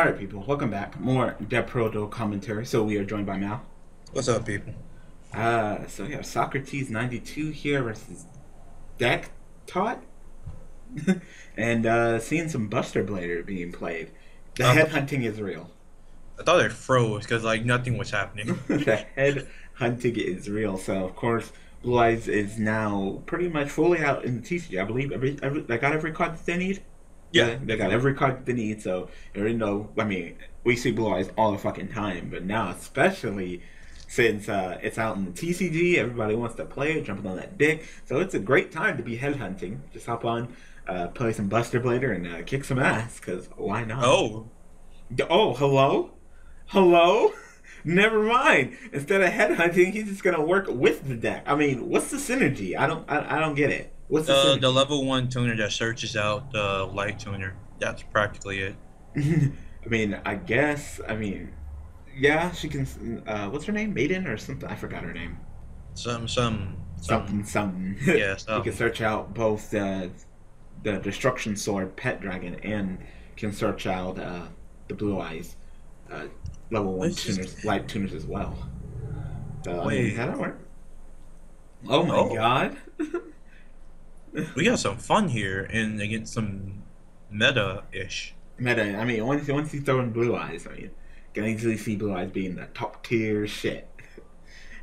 Alright people, welcome back. More Devpro commentary. So we are joined by Mal. What's up people? So we have Socrates 92 here versus Deck Tot. And seeing some Buster Blader being played. The headhunting is real. I thought it froze because like nothing was happening. The headhunting is real. So of course Blue Eyes is now pretty much fully out in the TCG. I believe they got every card that they need. Yeah, they got every card that they need, so even though, I mean, we see Blue Eyes all the fucking time, but now especially since it's out in the TCG, everybody wants to play it, jumping on that dick, so it's a great time to be headhunting. Just hop on, play some Buster Blader, and kick some ass, because why not? Oh. Oh, hello? Hello? Never mind. Instead of headhunting, he's just going to work with the deck. I mean, what's the synergy? I don't get it. What's the level 1 tuner that searches out the light tuner. That's practically it. I mean, I guess. I mean, yeah, she can. What's her name? Maiden or something? I forgot her name. Something. Yeah, something. She can search out both the Destruction Sword Pet Dragon and can search out the Blue Eyes level 1 tuners, light tuners as well. Wait, I mean, how that work? Oh my god. We got some fun here and against some meta-ish. Meta, I mean, once you throw in Blue Eyes, I mean, you can easily see Blue Eyes being the top-tier shit.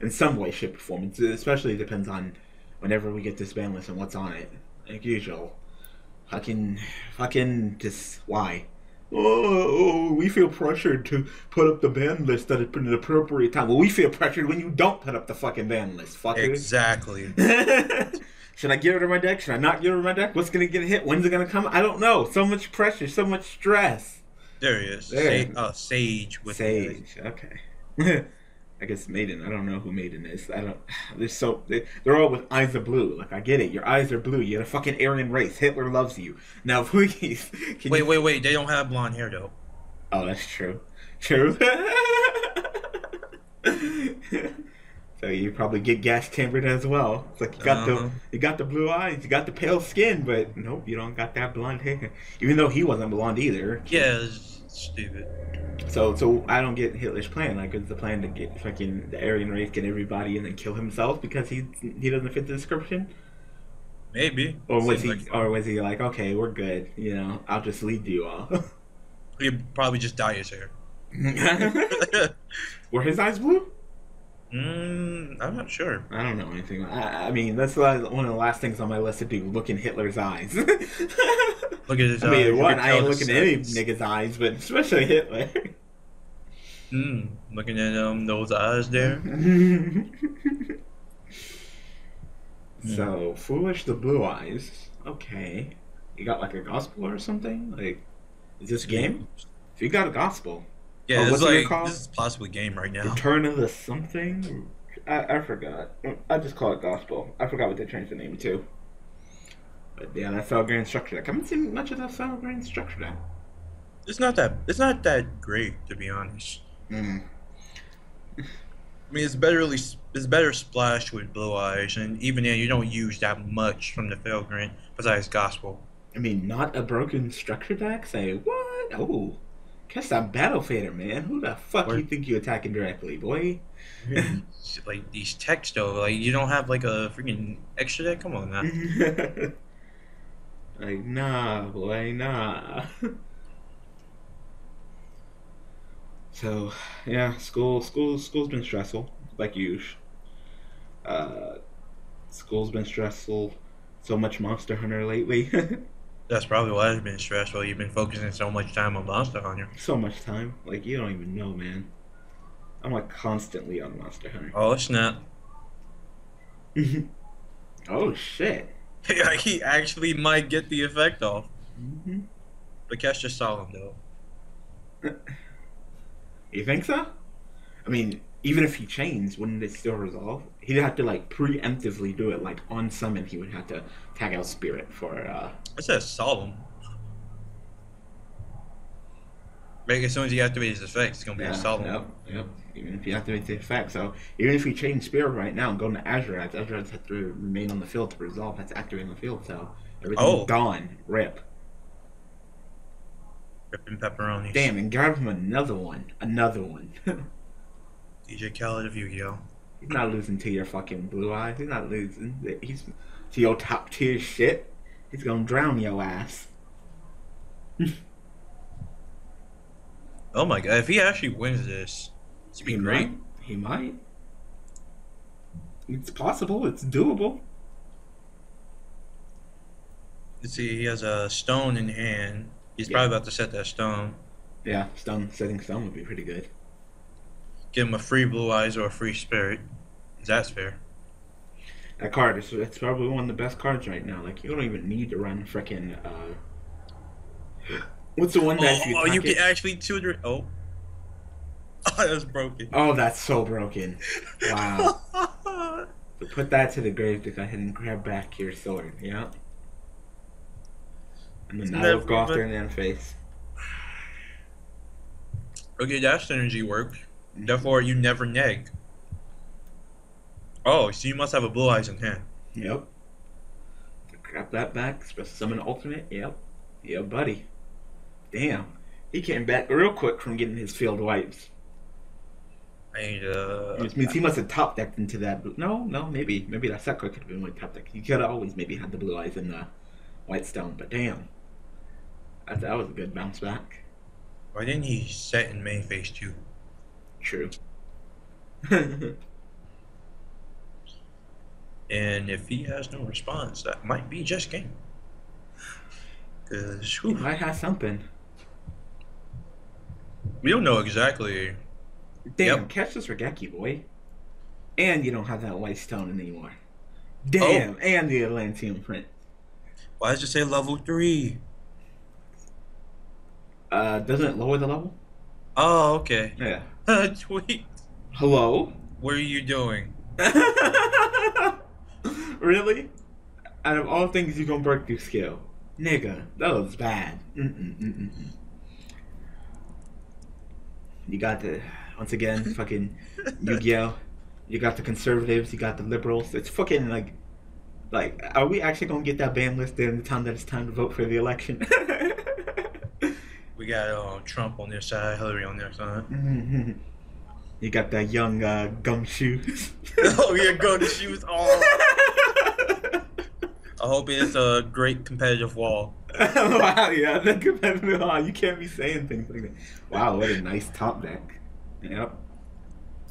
In some way, shit performance. It especially depends on whenever we get this ban list and what's on it. Like usual. Fucking just, why? Oh, we feel pressured to put up the ban list at an appropriate time. Well, we feel pressured when you don't put up the fucking ban list, fucker. Exactly. Should I give it to my deck? Should I not give it to my deck? What's going to get hit? When's it going to come? I don't know. So much pressure. So much stress. There he is. There. Sage. With Sage. Okay. I guess Maiden. I don't know who Maiden is. I don't. They're so. They're all with eyes of blue. Like, I get it. Your eyes are blue. You're the fucking Aryan race. Hitler loves you. Now, please. Wait. They don't have blonde hair, though. Oh, that's true. True. So you probably get gas chambered as well. It's like you got the blue eyes, you got the pale skin, but nope, you don't got that blonde hair. Even though he wasn't blonde either. Yeah, it's stupid. So I don't get Hitler's plan. Like, is the plan to get fucking the Aryan race, get everybody, and then kill himself because he doesn't fit the description? Maybe. Or was he like, okay, we're good. You know, I'll just lead you all. He'd probably just dye his hair. Were his eyes blue? I'm not sure. I don't know anything. I mean, that's one of the last things on my list to do, look in Hitler's eyes. Look at his eyes. I mean, one, I ain't looking at any nigga's eyes, but especially Hitler. Looking at those eyes there. So, foolish the blue eyes. Okay. You got like a gospel or something? Like, is this game? If you got a gospel. Yeah, oh, this is possibly game right now. Return of the something? I forgot. I just call it Gospel. I forgot what they changed the name to. But yeah, that Felgrand structure deck. I haven't seen much of that Felgrand structure deck. It's not that great, to be honest. I mean, it's better splashed with Blue Eyes, and even then, you don't use that much from the Felgrand besides Gospel. I mean, not a broken structure deck. Say what? Oh. Catch that battle fader, man. Who the fuck you think you're attacking directly, boy? Like, these techs, though. Like, you don't have, like, a freaking extra deck? Come on, man. Like, nah, boy, nah. So, yeah, school's been stressful. Like, usual. School's been stressful. So much Monster Hunter lately. That's probably why it's been stressful. You've been focusing so much time on Monster Hunter. So much time. Like, you don't even know, man. I'm, like, constantly on Monster Hunter. Oh, snap. Oh, shit. Yeah, he actually might get the effect off. But Kesh just saw him, though. You think so? I mean, even if he changed, wouldn't it still resolve? He'd have to, like, preemptively do it. Like, on summon, he would have to tag out Spirit for, I said solemn. Like, as soon as he activates his effect, it's going to be a solemn. Yep. Even if he activates the effect. So, even if we change Spirit right now and go into Azurites, Azurites have to remain on the field to resolve. That's activating the field. So, everything's gone. Rip. Ripping pepperoni. Damn, and grab him another one. Another one. DJ Khaled of Yu-Gi-Oh. He's not losing to your fucking Blue Eyes. He's not losing. He's to your top tier shit. He's gonna drown your ass. Oh my god, if he actually wins this, it'd be great. He might. It's possible, it's doable. Let's see, he has a stone in hand. He's probably about to set that stone. Yeah, setting stone would be pretty good. Give him a free Blue Eyes or a free Spirit. That's fair. That card is it's probably one of the best cards right now. Like, you don't even need to run frickin' what's the one that you can actually tutor? Oh. Oh, that's broken. Oh, that's so broken. Wow. So put that to the grave to go ahead and grab back your sword. Yeah. And then that'll go off in the face. Okay, that synergy worked. Therefore, you never neg. Oh, so you must have a Blue Eyes in hand. Yep. Grab that back. Special summon alternate. Yep. Yeah, buddy. Damn, he came back real quick from getting his field wipes. Which means he must have top decked into that. No, maybe that sucker could have been with top deck. He could have always maybe had the Blue Eyes and the white stone, but damn, that was a good bounce back. Why didn't he set in main phase too? True. And if he has no response, that might be just game. Cause he might have something. We don't know exactly. Damn, catch this Rageki, boy. And you don't have that white stone anymore. Damn, and the Atlantean print. Why does it say level 3? Doesn't it lower the level? Oh, okay. Yeah. Tweet. Hello? What are you doing? Really? Out of all things, you're gonna break through scale. Nigga, that was bad. You got the, once again, fucking Yu-Gi-Oh. You got the conservatives, you got the liberals. It's fucking like, are we actually gonna get that ban list there in the time that it's time to vote for the election? We got Trump on their side, Hillary on their side. You got that young gum shoes. Oh yeah, gum shoes. I hope it's a great competitive wall. Wow, yeah, the competitive wall. You can't be saying things like that. Wow, what a nice top deck. Yep.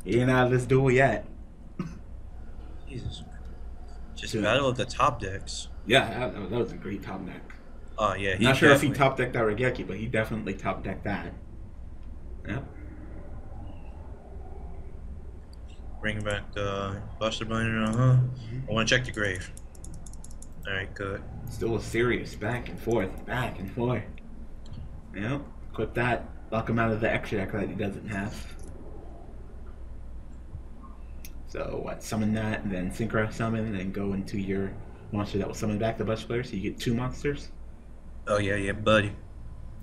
He ain't out of this duel yet. Jesus. Just a battle of the top decks. Yeah, that was a great top deck. Oh, yeah. He Not sure if he top decked that Rageki, but he definitely top decked that. Yep. Bring back the Buster Blader, I want to check the grave. Alright, good. Still a serious back and forth. Yeah, equip that. Lock him out of the extra deck that he doesn't have. So, what? Summon that, and then synchro summon, and then go into your monster that will summon back the Buster Blader, so you get 2 monsters. Oh, yeah, yeah, buddy.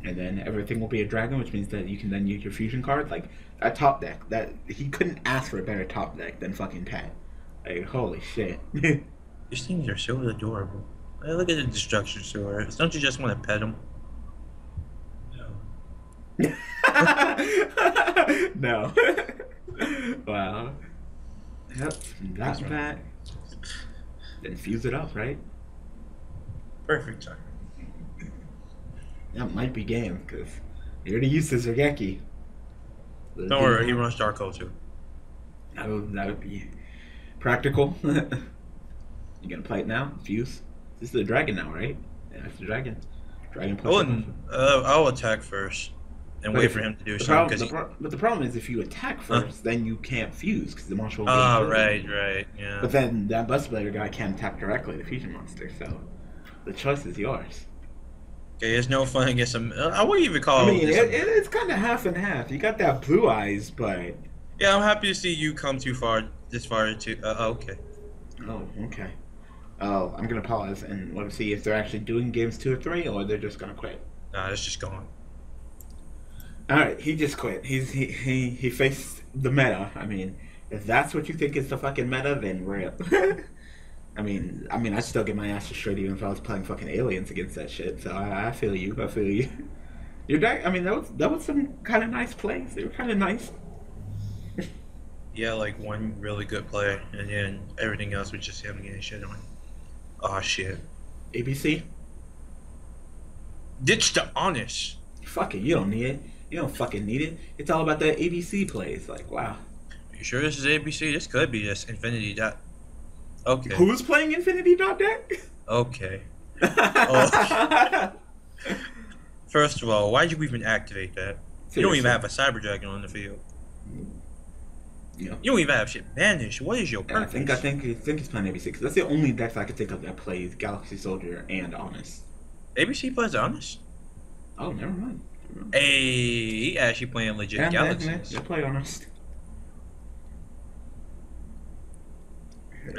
And then everything will be a dragon, which means that you can then use your fusion cards. Like, that top deck, he couldn't ask for a better top deck than fucking Pat. Like, holy shit. These things are so adorable. I look at the destruction store. Don't you just want to pet them? No. No. Wow. Yep. That's that. Then fuse it up, right? Perfect time. That might be game, because he already used his Rageki. Don't worry, he runs Darko too. That would be practical. You gonna play it now? Fuse? This is the dragon now, right? Yeah, it's the dragon. Dragon plus. I'll attack first and wait for him to do something. But the problem is, if you attack first, then you can't fuse because the monster will be. Oh, right, yeah. But then that Buster Blader guy can't attack directly the fusion monster, so the choice is yours. Okay, it's no fun against him. I wouldn't even call it. I mean, it's kind of half and half. You got that Blue Eyes, but. Yeah, I'm happy to see you come this far. Okay. Oh, okay. Oh, I'm gonna pause and let me see if they're actually doing games 2 or 3, or they're just gonna quit. Nah, it's just gone. All right, he just quit. He faced the meta. I mean, if that's what you think is the fucking meta, then rip. I mean, I'd still get my ass destroyed even if I was playing fucking aliens against that shit. So I feel you. Your deck, I mean, that was some kind of nice plays. They were kind of nice. Yeah, like one really good play, and then everything else was just him getting shit on. Oh shit. ABC. Ditch the honest. Fuck it, you don't need it. You don't fucking need it. It's all about that ABC plays. Like, wow. Are you sure this is ABC? This could be this Infinity Dot. Okay. Who's playing Infinity Dot deck? Okay. Oh. First of all, why did you even activate that? Seriously. You don't even have a Cyber Dragon on the field. Yeah. You don't even have shit banished. What is your purpose? I think he's playing ABC. That's the only deck I could think of that plays Galaxy Soldier and Honest. ABC plays Honest? Oh, never mind. Hey, he actually playing legit Galaxies. They play Honest.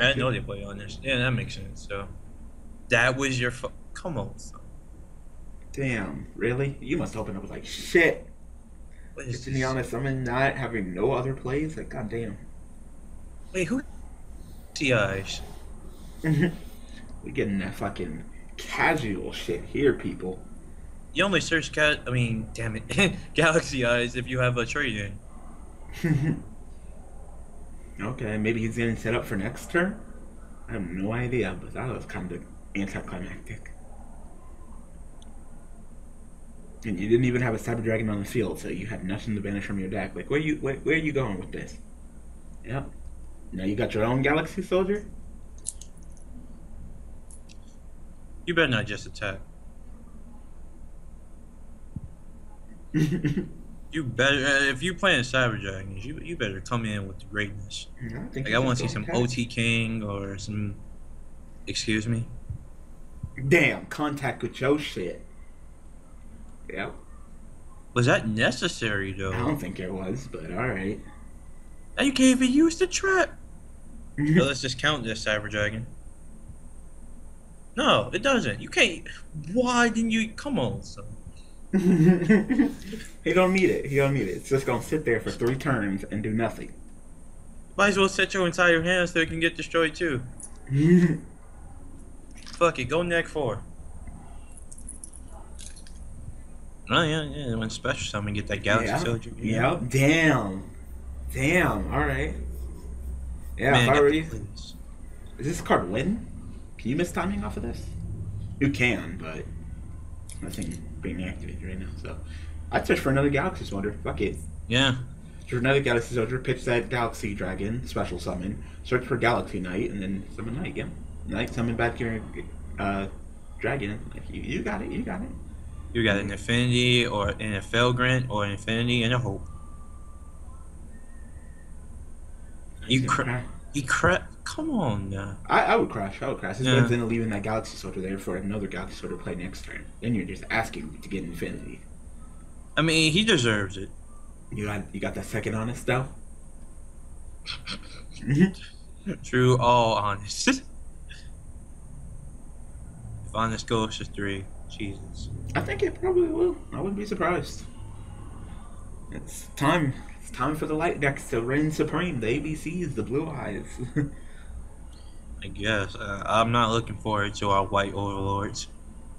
I know they play Honest. Yeah, that makes sense. So, that was your come on. Son. Damn, really? You must open up with like shit. What is to be honest, I'm not having no other plays. Like, goddamn. Wait, who? TIs. We're getting that fucking casual shit here, people. You only search damn it, Galaxy Eyes if you have a trade in. Okay, maybe he's getting set up for next turn. I have no idea, but that was kind of anticlimactic. And you didn't even have a Cyber Dragon on the field, so you had nothing to banish from your deck. Like, where are you going with this? Yep. Now you got your own Galaxy Soldier? You better not just attack. You better, if you're playing Cyber Dragons, you better come in with the greatness. No, I want to see some OT King or some, excuse me? Damn, contact with your shit. Yeah. Was that necessary, though? I don't think it was, but alright. Now you can't even use the trap! So let's just count this, Cyber Dragon. No, it doesn't. You can't. Why didn't you? Come on, son. He don't need it. He don't need it. It's just gonna sit there for 3 turns and do nothing. Might as well set your entire hand so it can get destroyed, too. Fuck it. Go neck 4. Oh, yeah, went special summon, get that Galaxy Soldier. Yeah. Yep, damn, alright. Yeah, man, if I were you. Does this card win? Can you miss timing off of this? You can, but nothing being activated right now, so. I'd search for another Galaxy Soldier, fuck it. Yeah. Search for another Galaxy Soldier, pitch that Galaxy Dragon, special summon, search for Galaxy Knight, and then summon Knight again. Knight, summon back your Dragon. Like, you got it. You got an Infinity or an Felgrand or an Infinity and a Hope. Come on now. I would crash. It's better than leaving that Galaxy Soldier there for another Galaxy Soldier to play next turn. Then you're just asking to get Infinity. I mean, he deserves it. You got that second Honest though. True, all Honest. If Honest goes to 3. Jesus. I think it probably will. I wouldn't be surprised. It's time. It's time for the light decks to reign supreme. The ABCs, the Blue Eyes. I guess. I'm not looking forward to our white overlords.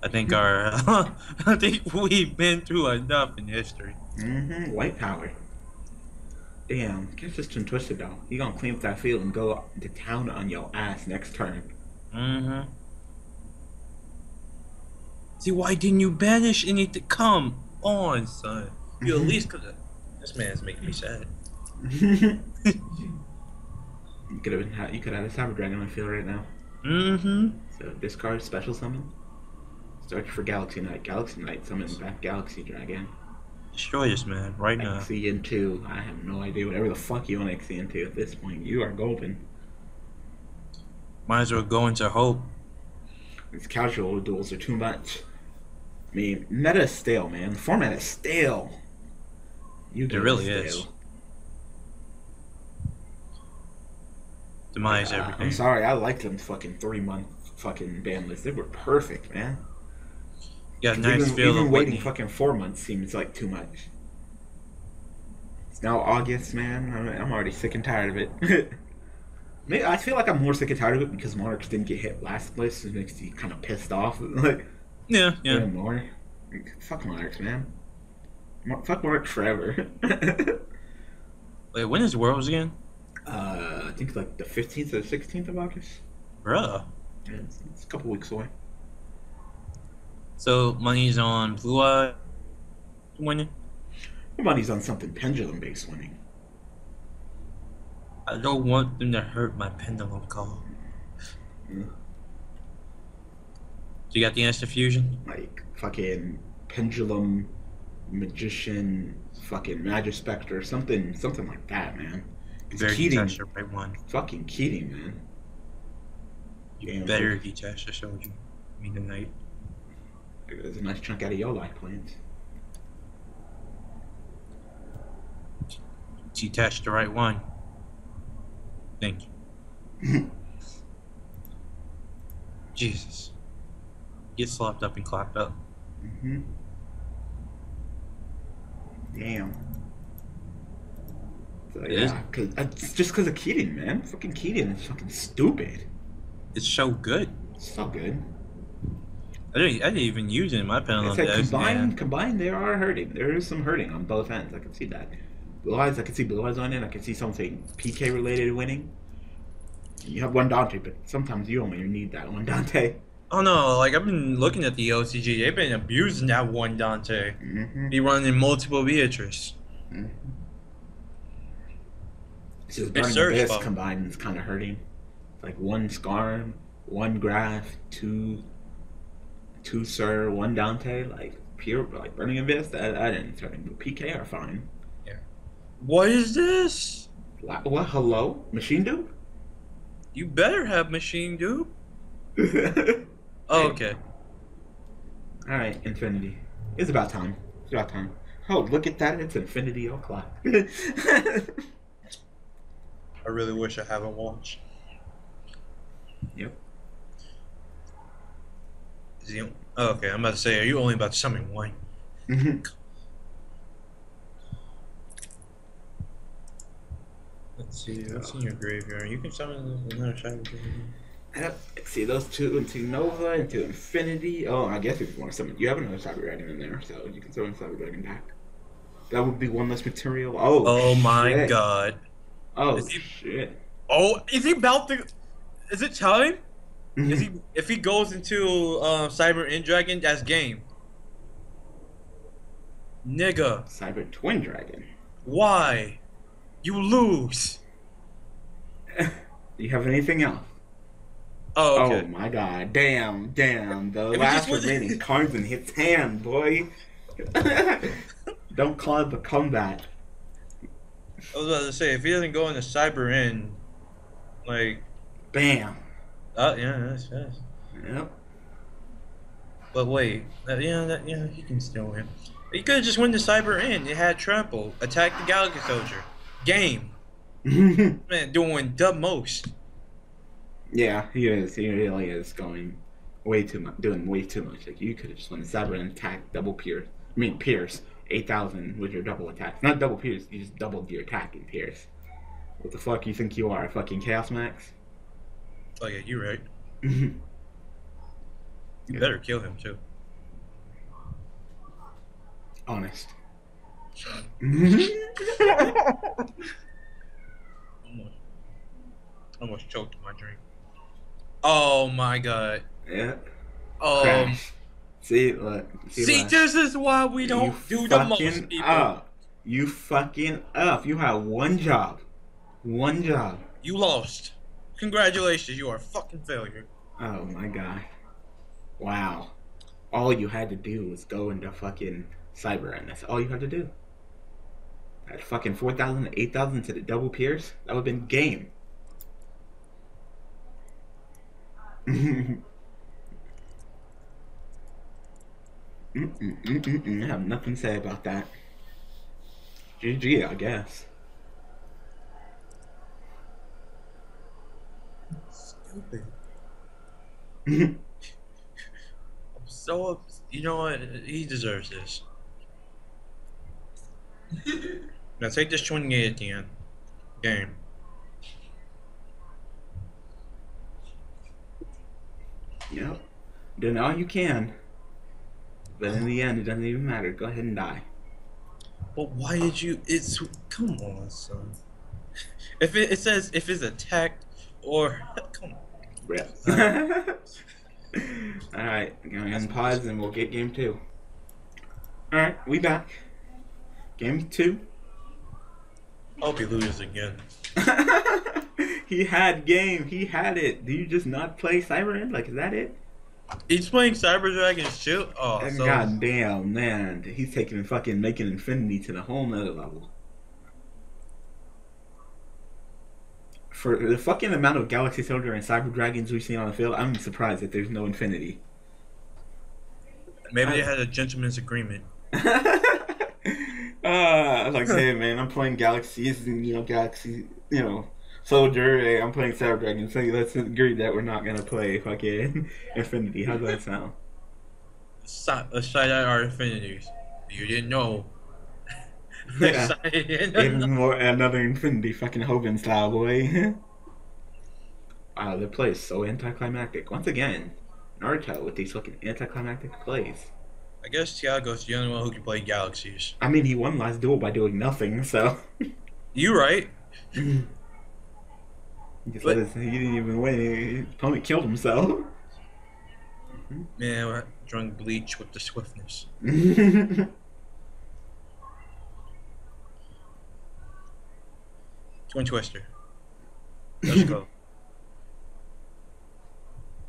I think our. I think we've been through enough in history. White power. Damn. Catch this Twin Twister though. He gonna clean up that field and go to town on your ass next turn. See, why didn't you banish anything? Come on, son. You at least could have. This man's making me sad. You could have a Cyber Dragon on the field right now. So discard special summon. Search for Galaxy Knight. Galaxy Knight summon back Galaxy Dragon. Destroy this man right now. XCN2. I have no idea. Whatever the fuck you want XCN2 at this point. You are golden. Might as well go into Hope. These casual duels are too much. I mean, meta is stale, man. The format is stale. It really is. Demise everything. I'm sorry, I liked them fucking 3-month fucking ban lists. They were perfect, man. Yeah, nice field. Even waiting fucking 4 months seems like too much. It's now August, man. I'm already sick and tired of it. I feel like I'm more sick and tired of it because Monarchs didn't get hit last list, so it makes you kind of pissed off. Like, yeah. More. Fuck Monarchs, man. Fuck Mark Trevor. Wait, when is Worlds again? I think it's like the 15th or the 16th of August. Bruh. Yeah, it's a couple weeks away. So money's on Blue Eyes winning? Your money's on something pendulum-based winning. I don't want them to hurt my pendulum call. Mm. So you got the answer fusion? Like fucking pendulum, magician, fucking magispector, something like that, man. It's better Keating. Right one. Fucking Keating, man. You better if you touch, I showed you. I mean tonight. There's a nice chunk out of your life plans. She touched the right one. Thank you. Jesus. Get slopped up and clocked up. Mm-hmm. Damn. So, yeah, just because of Keating, man. Fucking Keating is fucking stupid. It's so good. It's so good. I didn't even use it in my panel. Combined, they are hurting. There is some hurting on both ends. I can see that. Blue Eyes, I can see Blue Eyes on it. I can see something PK related winning. You have one Dante, but sometimes you only need that one Dante. Oh no, like I've been looking at the OCG. They've been abusing that one Dante. Mm-hmm. Be running multiple Beatrice. Mm-hmm. So Burning Abyss combined is kind of hurting. It's like one Scarm, one Graph, two Sir, one Dante. Like pure, like Burning Abyss. That didn't threaten. But PK are fine. Yeah. What is this? What? Hello, Machine Dupe. You better have Machine Dupe. Oh, okay. Alright, Infinity. It's about time. It's about time. Oh, look at that. It's Infinity O'Clock. I really wish I haven't watched. Yep. Is he, oh, okay, I'm about to say, are you only about to summon one? Let's see. What's in your graveyard? You can summon another side. Yep. See those two into Nova, into Infinity. Oh, I guess if you want to summon, you have another Cyber Dragon in there, so you can summon Cyber Dragon back. That would be one less material. Oh. Oh my shit. God. Oh is he, shit. Oh, is he about to? Is it time? Mm-hmm. Is he? If he goes into Cyber End Dragon, that's game. Nigga. Cyber Twin Dragon. Why? You lose. Do you have anything else? Oh, okay. Oh my God! Damn, damn! The last remaining cards in his hand, boy. Don't call it the comeback. I was about to say, if he doesn't go into Cyber End, like, bam. Oh yeah, that's fast. Yep. But wait, yeah, he can still win. He could have just went to Cyber End. It had trample, attack the Galaxy Soldier, game. Man, doing the most. Yeah, he is. He really is going way too much, doing way too much. Like, you could have just went Cyber and attack, double pierce. I mean, pierce 8,000 with your double attack. Not double pierce. You just doubled your attack and pierce. What the fuck you think you are? Fucking Chaos Max? Oh yeah, you're right. You better kill him too. Honest. Almost choked my drink. Oh my God. Yeah. Crash. See, look. See, this is why we don't do the most, people. You fucking up. You had one job. One job. You lost. Congratulations. You are a fucking failure. Oh my God. Wow. All you had to do was go into fucking Cyber End. That's all you had to do. That fucking 4,000 to 8,000 to the double pierce, that would have been game. I have nothing to say about that. GG, I guess. Stupid. I'm so upset. You know what? He deserves this. Now take this 28 at the end. Game. Yep. Done all you can. But in the end, it doesn't even matter. Go ahead and die. But why did you? It's come on, son. If it says if it's attacked or come on. Yeah. All right, I'm gonna pause and we'll get game two. All right, we back. Game two. I'll be losing again. He had game. He had it. Do you just not play Cyber End? Like, is that it? He's playing Cyber Dragon Shield. Oh, and so goddamn, man, he's taking fucking making Infinity to the whole nother level. For the fucking amount of Galaxy Soldier and Cyber Dragons we've seen on the field, I'm surprised that there's no Infinity. Maybe they had a gentleman's agreement. Like I said, man, I'm playing Galaxy, Soldier, I'm playing Cyber Dragon, so let's agree that we're not gonna play fucking Infinity. How does that sound? Aside our Infinities. You didn't know. Yeah. Even more another Infinity fucking Hogan style, boy. Wow, their play is so anticlimactic. Once again, Naruto with these fucking anticlimactic plays. I guess Tiago's the only one who can play Galaxies. I mean, he won last duel by doing nothing, so. You right. He didn't even win. His opponent killed himself. Man, we're drunk bleach with the swiftness. Twin Twister. Let's go.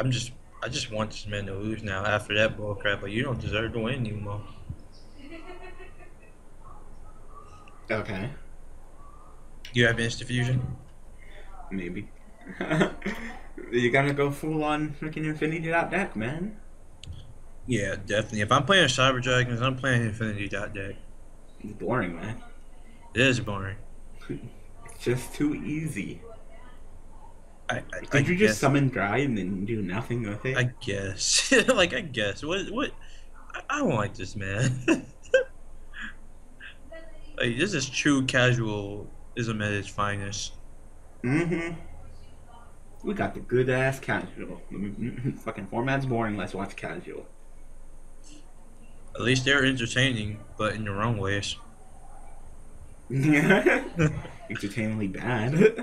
I just want this man to lose now after that bull crap, but you don't deserve to win anymore. Okay. You have Instant Fusion? Maybe. You gotta go full on freaking Infinity Dot Deck, man. Yeah, definitely. If I'm playing Cyber Dragons, I'm playing Infinity Dot Deck. It's boring, man. It is boring. It's just too easy. Could you just summon Dry and then do nothing with it? I guess. Like, I guess. What? I don't like this, man. Like, this is true casualism at its finest. We got the good ass casual. Fucking format's boring. Let's watch casual. At least they're entertaining, but in their own ways. Entertainingly bad.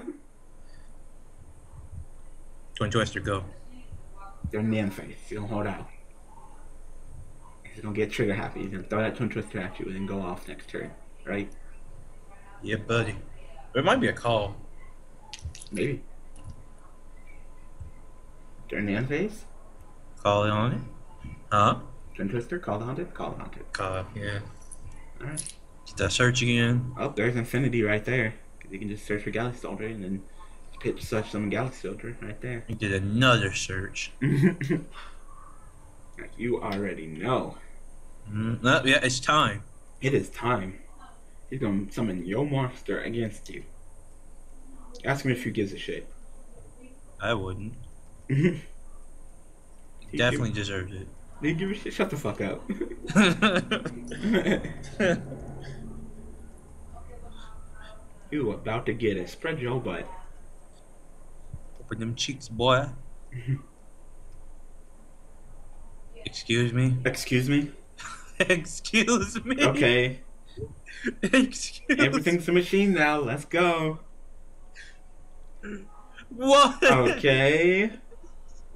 Twin Twister, go. They're man face. You don't hold out. He's gonna get trigger happy. He's gonna throw that Twin Twister at you and then go off next turn, right? Yeah, buddy. It might be a call. Maybe. Turn the end phase? Call the Haunted? Huh? Turn Twister? Call the Haunted? Call the Haunted. Call, yeah. Alright. Just that search again. Oh, there's Infinity right there. Because you can just search for Galaxy Soldier and then pitch such some Galaxy Soldier right there. You did another search. You already know. Yeah, it's time. It is time. He's going to summon your monster against you. Ask him if he gives a shit. I wouldn't. Definitely deserves it. They give a shit. Shut the fuck up. You about to get it. Spread your butt. Open them cheeks, boy. Excuse me. Excuse me. Excuse me. Okay. Excuse. Everything's a machine now. Let's go. What? Okay.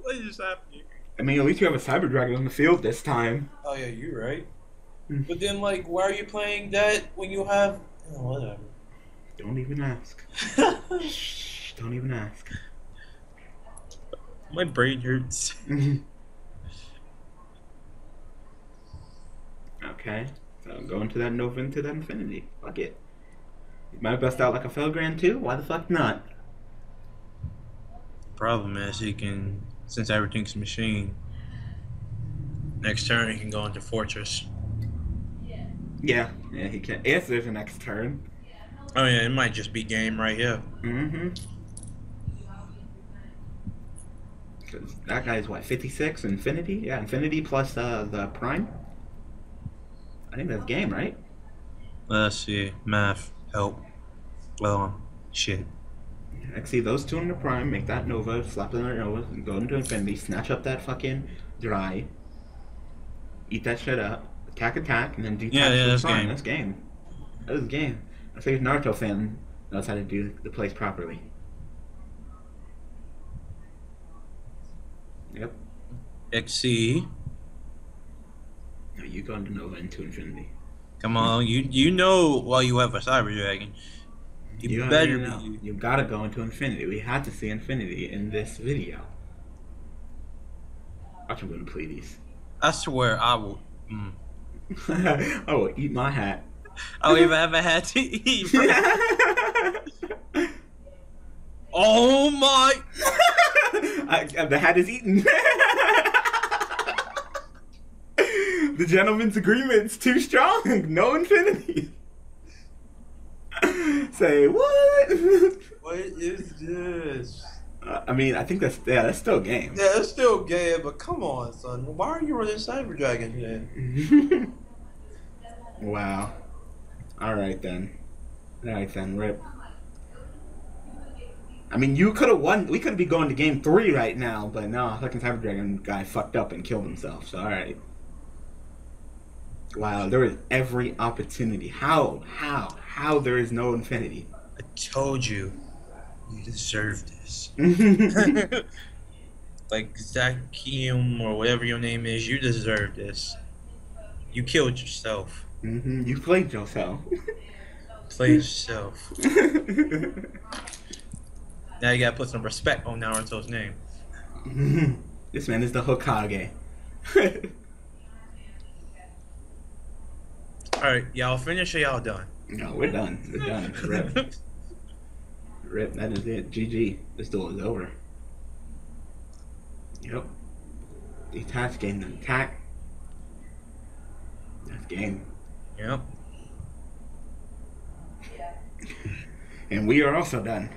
What is happening? I mean, at least you have a Cyber Dragon on the field this time. Oh yeah, you're right. But then, like, why are you playing that when you have? Oh, whatever. Don't even ask. Shh, don't even ask. My brain hurts. Okay, so I'm going to that Nova into that Infinity. Fuck it. You might bust out like a Felgrand too. Why the fuck not? Problem is he can, since everything's machine, next turn he can go into Fortress. Yeah, he can. If there's a next turn. Oh yeah, it might just be game right here. Cause that guy's what, 56 Infinity? Yeah, Infinity plus the Prime. I think that's game, right? Let's see, math help. Well, shit. See those two in the Prime, make that Nova, slap them in their Nova, go into Infinity, snatch up that fucking Dry, eat that shit up, attack, and then do. Yeah, that's game. That's game. That was the game. I figured Naruto fan knows how to do the plays properly. Yep. XC. Now you go into Nova and to infinity. Come on, you know while you have a Cyber Dragon. You better be. You gotta go into infinity. We had to see infinity in this video. I should win Pleiades. I swear I will. Mm. I will eat my hat. I don't even have a hat to eat. Oh my! The hat is eaten. The gentleman's agreement's too strong. No infinity. Say what? What is this? I mean, I think that's that's still game. Yeah, it's still game. But come on, son. Why are you running Cyber Dragon today? Wow. All right then. All right then. Rip. I mean, you could have won. We could be going to game 3 right now, but no, fucking Cyber Dragon guy fucked up and killed himself. So all right. Wow, there is every opportunity. How there is no infinity? I told you, you deserve this. Like Zakium or whatever your name is, you deserve this. You killed yourself. Mm-hmm. You played yourself. Played yourself. Now you gotta put some respect on Naruto's name. Mm-hmm. This man is the Hokage. Alright, y'all finish or y'all done? No, we're done. We're done. Rip. Rip, that is it. GG. This duel is over. Yep. Detach, gain an attack. That's game. Yep. And we are also done.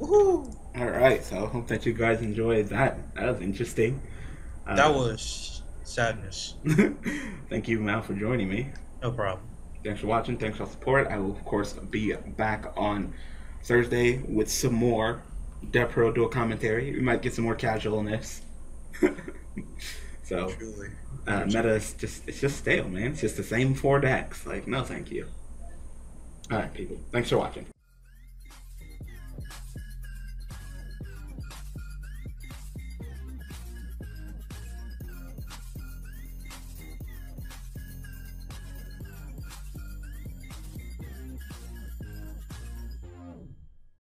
Alright, so I hope that you guys enjoyed that. That was interesting. That was sadness. Thank you, Mal, for joining me. No problem. Thanks for watching. Thanks for support. I will, of course, be back on Thursday with some more Devpro dual commentary. We might get some more casualness. So, truly. Meta's just stale, man. It's just the same 4 decks. Like, no, thank you. All right, people. Thanks for watching.